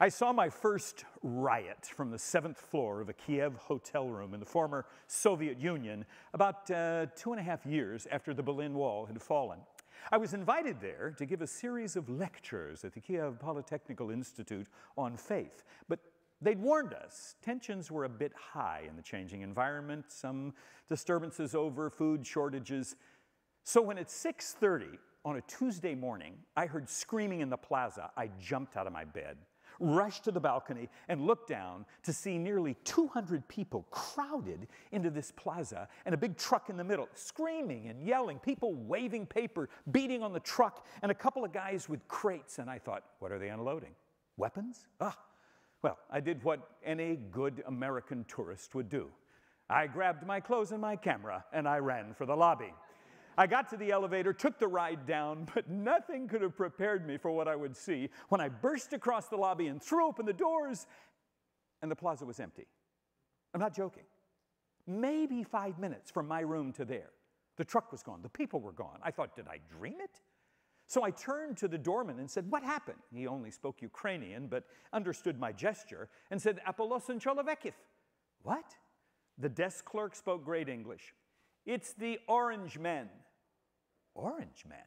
I saw my first riot from the 7th floor of a Kiev hotel room in the former Soviet Union about 2.5 years after the Berlin Wall had fallen. I was invited there to give a series of lectures at the Kiev Polytechnical Institute on faith, but they'd warned us. Tensions were a bit high in the changing environment, some disturbances over food shortages. So when at 6:30 on a Tuesday morning, I heard screaming in the plaza, I jumped out of my bed, rushed to the balcony, and looked down to see nearly 200 people crowded into this plaza and a big truck in the middle, screaming and yelling, people waving paper, beating on the truck, and a couple of guys with crates. And I thought, what are they unloading? Weapons? Ah. Well, I did what any good American tourist would do. I grabbed my clothes and my camera, and I ran for the lobby. I got to the elevator, took the ride down, but nothing could have prepared me for what I would see when I burst across the lobby and threw open the doors, and the plaza was empty. I'm not joking. Maybe 5 minutes from my room to there. The truck was gone. The people were gone. I thought, did I dream it? So I turned to the doorman and said, what happened? He only spoke Ukrainian, but understood my gesture, and said, Apollosin Cholovekiv. What? The desk clerk spoke great English. It's the orange men. Orange men?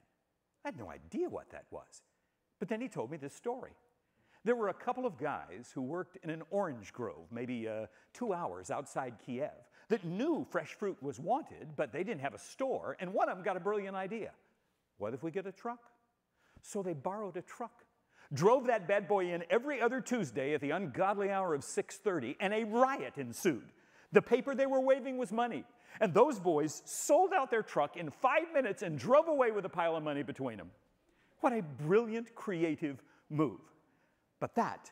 I had no idea what that was. But then he told me this story. There were a couple of guys who worked in an orange grove, maybe 2 hours outside Kiev, that knew fresh fruit was wanted, but they didn't have a store, and one of them got a brilliant idea. What if we get a truck? So they borrowed a truck, drove that bad boy in every other Tuesday at the ungodly hour of 6:30, and a riot ensued. The paper they were waving was money, and those boys sold out their truck in 5 minutes and drove away with a pile of money between them. What a brilliant, creative move. But that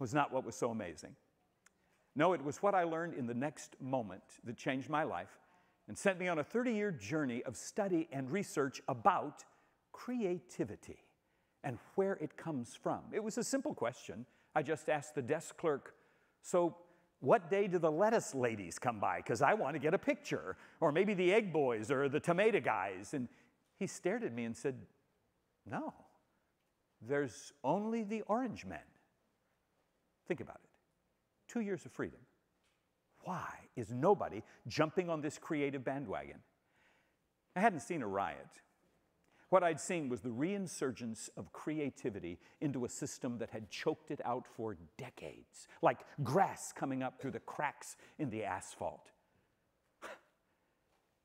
was not what was so amazing. No, it was what I learned in the next moment that changed my life and sent me on a 30-year journey of study and research about creativity and where it comes from. It was a simple question. I just asked the desk clerk, so what day do the lettuce ladies come by? Because I want to get a picture. Or maybe the egg boys or the tomato guys. And he stared at me and said, no, there's only the orange men. Think about it. 2 years of freedom. Why is nobody jumping on this creative bandwagon? I hadn't seen a riot. What I'd seen was the reinsurgence of creativity into a system that had choked it out for decades, like grass coming up through the cracks in the asphalt.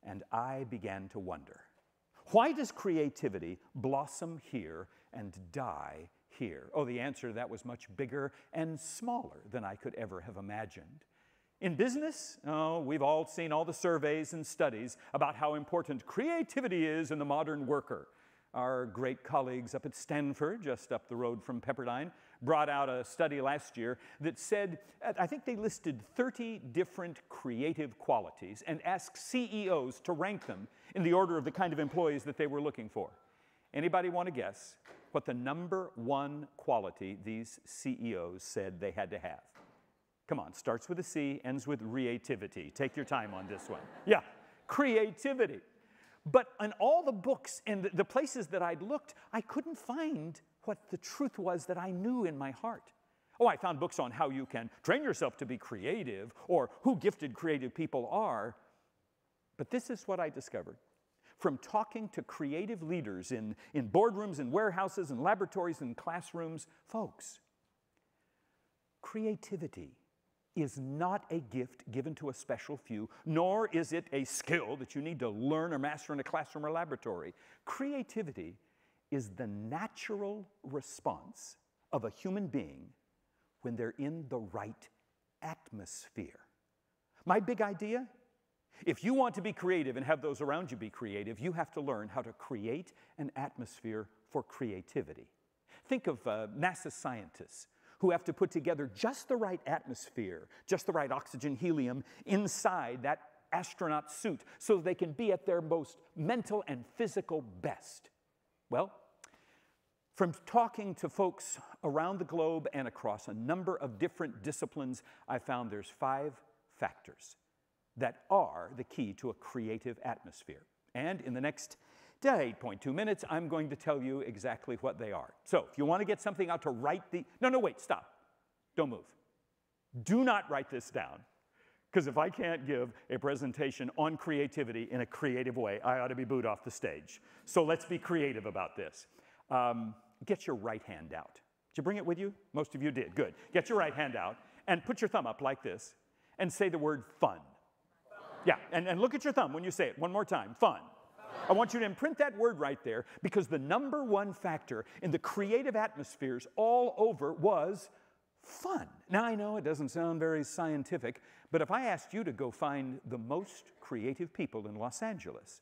And I began to wonder, why does creativity blossom here and die here? Oh, the answer to that was much bigger and smaller than I could ever have imagined. In business, oh, we've all seen all the surveys and studies about how important creativity is in the modern worker. Our great colleagues up at Stanford, just up the road from Pepperdine, brought out a study last year that said, I think they listed 30 different creative qualities and asked CEOs to rank them in the order of the kind of employees that they were looking for. Anybody want to guess what the #1 quality these CEOs said they had to have? Come on, starts with a C, ends with creativity. Take your time on this one. Yeah, creativity. But in all the books and the places that I'd looked, I couldn't find what the truth was that I knew in my heart. Oh, I found books on how you can train yourself to be creative or who gifted creative people are. But this is what I discovered. From talking to creative leaders in boardrooms and warehouses and laboratories and classrooms, folks, creativity is not a gift given to a special few, nor is it a skill that you need to learn or master in a classroom or laboratory. Creativity is the natural response of a human being when they're in the right atmosphere. My big idea? If you want to be creative and have those around you be creative, you have to learn how to create an atmosphere for creativity. Think of NASA scientists who have to put together just the right atmosphere, just the right oxygen, helium inside that astronaut suit so they can be at their most mental and physical best. Well, from talking to folks around the globe and across a number of different disciplines, I found there's 5 factors that are the key to a creative atmosphere. And in the next 8.2 minutes, I'm going to tell you exactly what they are. So if you want to get something out to write the... No, wait, stop. Don't move. Do not write this down, because if I can't give a presentation on creativity in a creative way, I ought to be booed off the stage. So let's be creative about this. Get your right hand out. Did you bring it with you? Most of you did. Good. Get your right hand out and put your thumb up like this and say the word fun. Yeah, and look at your thumb when you say it. One more time. Fun. I want you to imprint that word right there, because the number one factor in the creative atmospheres all over was fun. Now, I know it doesn't sound very scientific, but if I asked you to go find the most creative people in Los Angeles,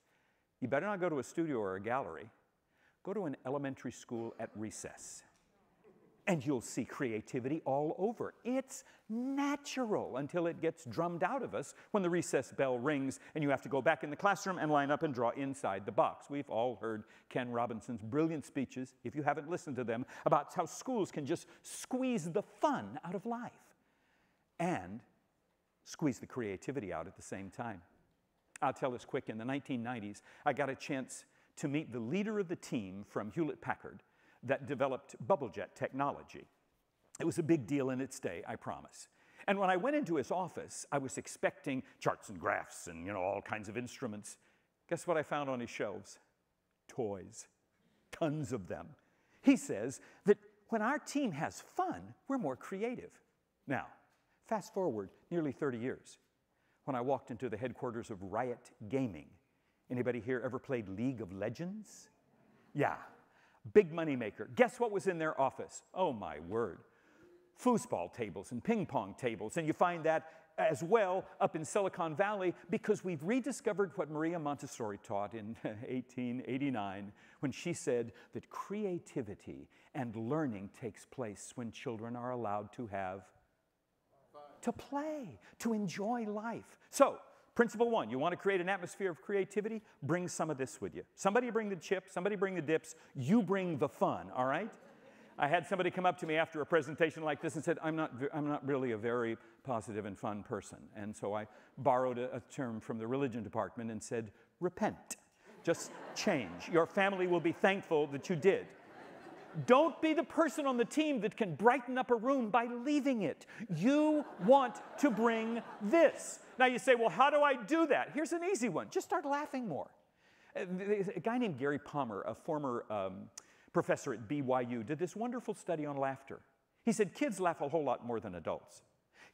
you better not go to a studio or a gallery. Go to an elementary school at recess, and you'll see creativity all over. It's natural until it gets drummed out of us when the recess bell rings and you have to go back in the classroom and line up and draw inside the box. We've all heard Ken Robinson's brilliant speeches, if you haven't listened to them, about how schools can just squeeze the fun out of life and squeeze the creativity out at the same time. I'll tell this quick. In the 1990s, I got a chance to meet the leader of the team from Hewlett-Packard that developed bubble jet technology. It was a big deal in its day, I promise. And when I went into his office, I was expecting charts and graphs and, you know, all kinds of instruments. Guess what I found on his shelves? Toys. Tons of them. He says that when our team has fun, we're more creative. Now, fast forward nearly 30 years, when I walked into the headquarters of Riot Gaming. Anybody here ever played League of Legends? Yeah. Big money maker. Guess what was in their office? Oh, my word. Foosball tables and ping pong tables. And you find that as well up in Silicon Valley, because we've rediscovered what Maria Montessori taught in 1889 when she said that creativity and learning takes place when children are allowed to have, to play, to enjoy life. So, principle one, you want to create an atmosphere of creativity? Bring some of this with you. Somebody bring the chips, somebody bring the dips, you bring the fun, all right? I had somebody come up to me after a presentation like this and said, I'm not really a very positive and fun person. And so I borrowed a term from the religion department and said, repent. Just change. Your family will be thankful that you did. Don't be the person on the team that can brighten up a room by leaving it. You want to bring this. Now you say, well, how do I do that? Here's an easy one. Just start laughing more. A guy named Gary Palmer, a former professor at BYU, did this wonderful study on laughter. He said kids laugh a whole lot more than adults.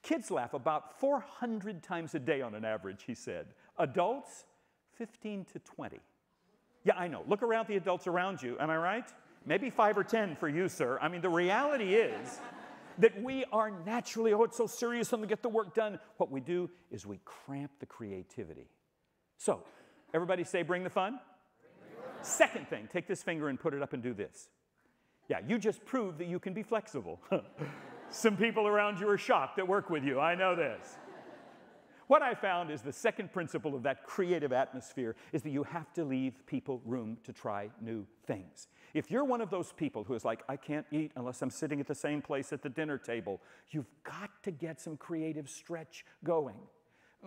Kids laugh about 400 times a day on an average, he said. Adults, 15 to 20. Yeah, I know. Look around the adults around you. Am I right? Maybe 5 or 10 for you, sir. I mean, the reality is that we are naturally, oh, it's so serious, I'm gonna get the work done. What we do is we cramp the creativity. So, everybody say, bring the fun. Second thing, take this finger and put it up and do this. Yeah, you just proved that you can be flexible. Some people around you are shocked that work with you. I know this. What I found is the second principle of that creative atmosphere is that you have to leave people room to try new things. If you're one of those people who is like, I can't eat unless I'm sitting at the same place at the dinner table, you've got to get some creative stretch going.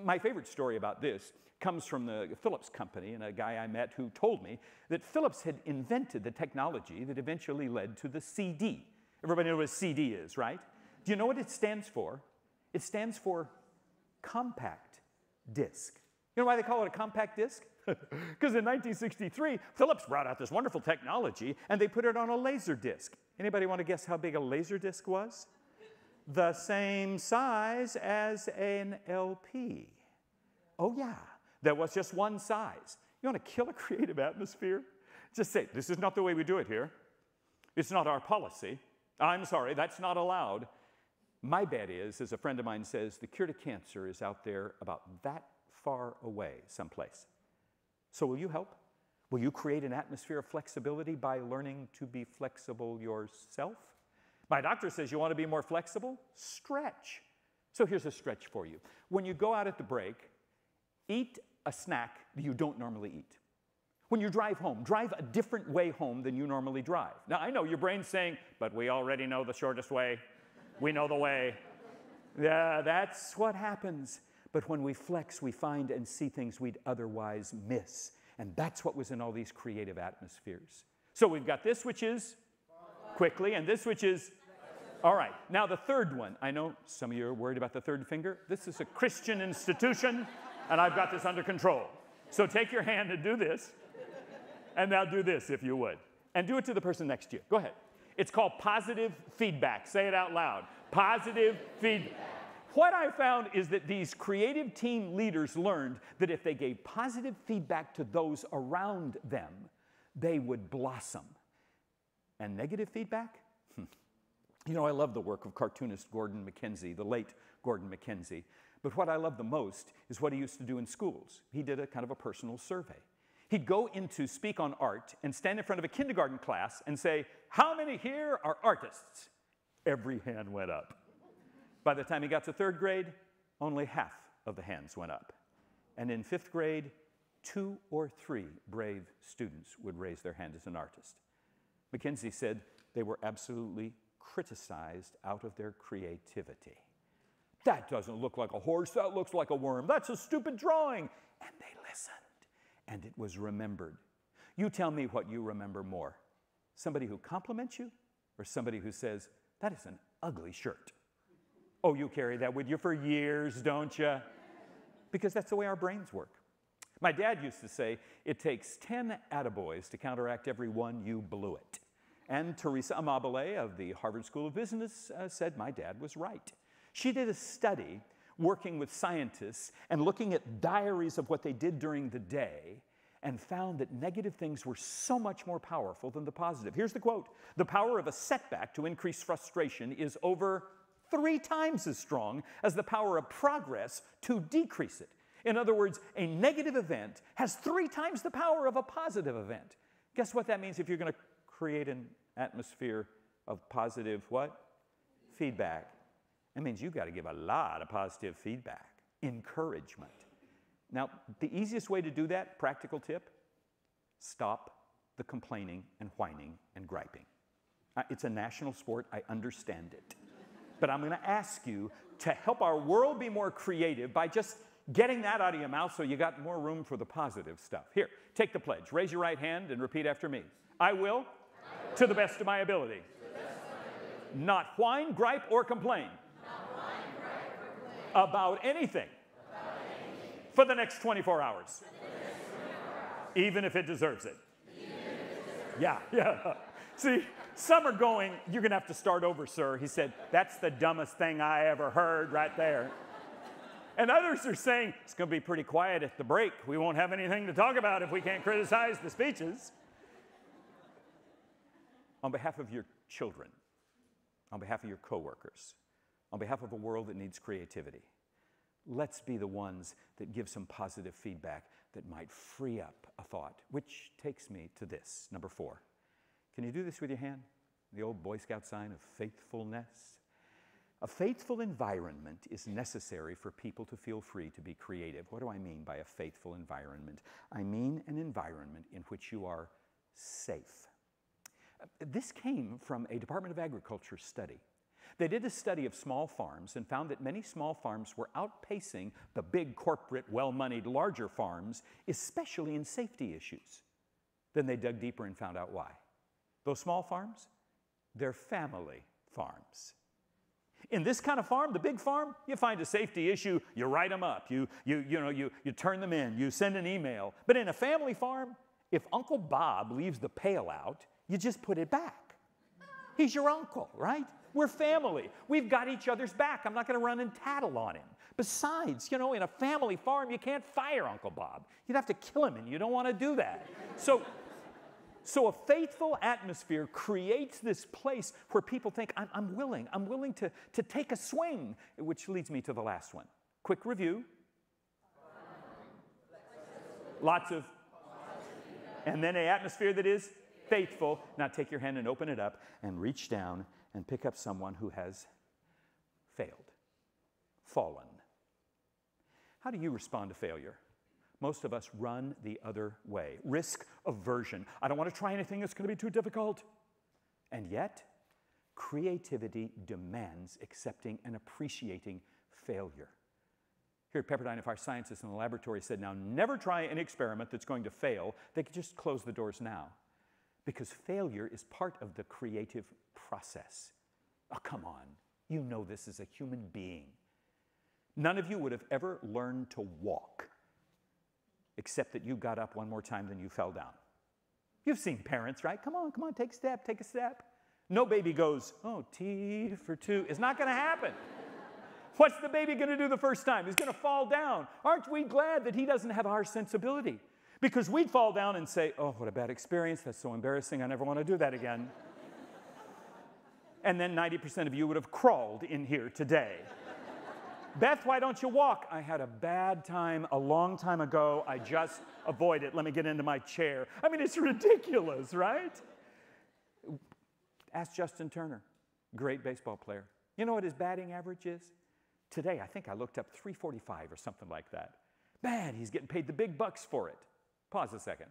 My favorite story about this comes from the Philips company and a guy I met who told me that Philips had invented the technology that eventually led to the CD. Everybody knows what a CD is, right? Do you know what it stands for? It stands for compact disc. You know why they call it a compact disc? Because in 1963, Philips brought out this wonderful technology and they put it on a laser disc. Anybody want to guess how big a laser disc was? The same size as an LP. Oh yeah, there was just one size. You want to kill a creative atmosphere? Just say, this is not the way we do it here. It's not our policy. I'm sorry, that's not allowed. My bet is, as a friend of mine says, the cure to cancer is out there about that far away someplace. So will you help? Will you create an atmosphere of flexibility by learning to be flexible yourself? My doctor says you want to be more flexible? Stretch. So here's a stretch for you. When you go out at the break, eat a snack that you don't normally eat. When you drive home, drive a different way home than you normally drive. Now, I know your brain's saying, but we already know the shortest way. We know the way. Yeah, that's what happens. But when we flex, we find and see things we'd otherwise miss. And that's what was in all these creative atmospheres. So we've got this, which is quickly, and this, which is All right, now the third one. I know some of you are worried about the third finger. This is a Christian institution, and I've got this under control. So take your hand and do this, and now do this if you would. And do it to the person next to you. Go ahead. It's called positive feedback. Say it out loud. Positive feedback. What I found is that these creative team leaders learned that if they gave positive feedback to those around them, they would blossom. And negative feedback? You know, I love the work of cartoonist Gordon McKenzie, the late Gordon McKenzie. But what I love the most is what he used to do in schools. He did a kind of a personal survey. He'd go into Speak on Art and stand in front of a kindergarten class and say, "How many here are artists?" Every hand went up. By the time he got to third grade, only half of the hands went up. And in fifth grade, 2 or 3 brave students would raise their hand as an artist. McKenzie said they were absolutely criticized out of their creativity. That doesn't look like a horse, that looks like a worm, that's a stupid drawing. And they listened, and it was remembered. You tell me what you remember more, somebody who compliments you or somebody who says, "That is an ugly shirt." Oh, you carry that with you for years, don't you? Because that's the way our brains work. My dad used to say, it takes 10 attaboys to counteract every one, you blew it. And Teresa Amabile of the Harvard School of Business said my dad was right. She did a study working with scientists and looking at diaries of what they did during the day and found that negative things were so much more powerful than the positive. Here's the quote, "The power of a setback to increase frustration is over 3 times as strong as the power of progress to decrease it." In other words, a negative event has 3 times the power of a positive event. Guess what that means if you're going to create an atmosphere of positive what? Feedback. That means you've got to give a lot of positive feedback, encouragement. Now, the easiest way to do that, practical tip, stop the complaining and whining and griping. It's a national sport. I understand it. But I'm going to ask you to help our world be more creative by just getting that out of your mouth so you got more room for the positive stuff. Here, take the pledge. Raise your right hand and repeat after me. I will, to the best of my ability, not whine, gripe, or complain about anything for the next 24 hours, even if it deserves it. Yeah. See, some are going, "You're going to have to start over, sir." He said, "That's the dumbest thing I ever heard right there." And others are saying, "It's going to be pretty quiet at the break. We won't have anything to talk about if we can't criticize the speeches." On behalf of your children, on behalf of your coworkers, on behalf of a world that needs creativity, let's be the ones that give some positive feedback that might free up a thought, which takes me to this, number 4. Can you do this with your hand? The old Boy Scout sign of faithfulness. A faithful environment is necessary for people to feel free to be creative. What do I mean by a faithful environment? I mean an environment in which you are safe. This came from a Department of Agriculture study. They did a study of small farms and found that many small farms were outpacing the big corporate, well-moneyed, larger farms, especially in safety issues. Then they dug deeper and found out why. Those small farms, they're family farms. In this kind of farm, the big farm, you find a safety issue, you write them up, you turn them in, you send an email. But in a family farm, if Uncle Bob leaves the pail out, you just put it back. He's your uncle, right? We're family. We've got each other's back. I'm not going to run and tattle on him. Besides, you know, in a family farm, you can't fire Uncle Bob. You'd have to kill him, and you don't want to do that. So a faithful atmosphere creates this place where people think, I'm willing to take a swing, which leads me to the last one. Quick review. Lots of. And then an atmosphere that is faithful. Now take your hand and open it up and reach down and pick up someone who has failed, fallen. How do you respond to failure? Most of us run the other way. Risk aversion. I don't want to try anything that's going to be too difficult. And yet, creativity demands accepting and appreciating failure. Here at Pepperdine, if our scientists in the laboratory said, "Now never try an experiment that's going to fail," they could just close the doors now. Because failure is part of the creative process. Oh, come on. You know this as a human being. None of you would have ever learned to walk, except that you got up one more time than you fell down. You've seen parents, right? Come on, come on, take a step, take a step. No baby goes, oh, T for two. It's not going to happen. What's the baby going to do the first time? He's going to fall down. Aren't we glad that he doesn't have our sensibility? Because we'd fall down and say, oh, what a bad experience. That's so embarrassing. I never want to do that again. And then 90% of you would have crawled in here today. Beth, why don't you walk? I had a bad time a long time ago. I just avoid it. Let me get into my chair. I mean, it's ridiculous, right? Ask Justin Turner, great baseball player. You know what his batting average is? Today, I think I looked up 345 or something like that. Man, he's getting paid the big bucks for it. Pause a second.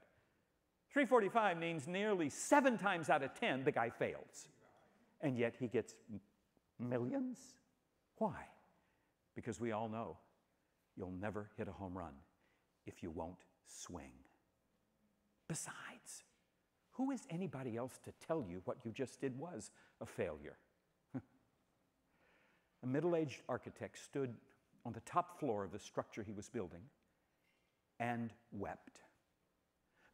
345 means nearly 7 times out of 10 the guy fails. And yet he gets millions? Why? Because we all know you'll never hit a home run if you won't swing. Besides, who is anybody else to tell you what you just did was a failure? A middle-aged architect stood on the top floor of the structure he was building and wept.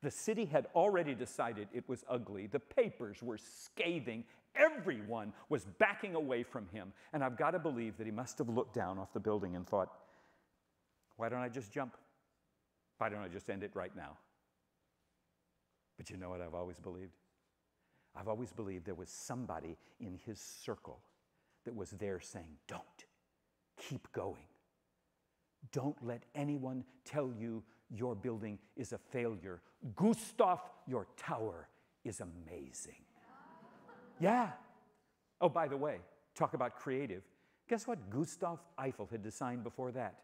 The city had already decided it was ugly. The papers were scathing. Everyone was backing away from him. And I've got to believe that he must have looked down off the building and thought, why don't I just jump? Why don't I just end it right now? But you know what I've always believed? I've always believed there was somebody in his circle that was there saying, don't. Keep going. Don't let anyone tell you your building is a failure. Gustav, your tower is amazing. Yeah. Oh, by the way, talk about creative. Guess what Gustav Eiffel had designed before that?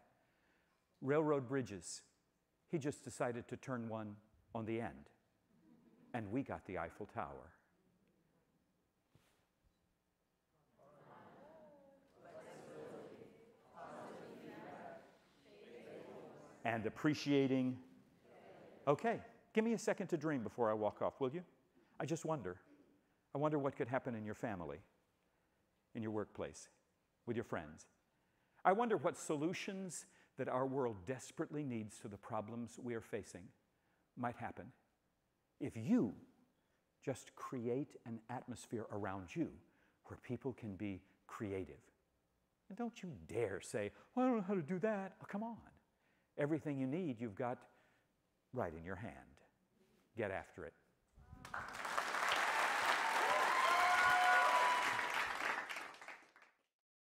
Railroad bridges. He just decided to turn one on the end. And we got the Eiffel Tower. And appreciating. Okay, give me a second to dream before I walk off, will you? I just wonder. I wonder what could happen in your family, in your workplace, with your friends. I wonder what solutions that our world desperately needs to the problems we are facing might happen if you just create an atmosphere around you where people can be creative. And don't you dare say, well, I don't know how to do that. Oh, come on. Everything you need, you've got right in your hand. Get after it.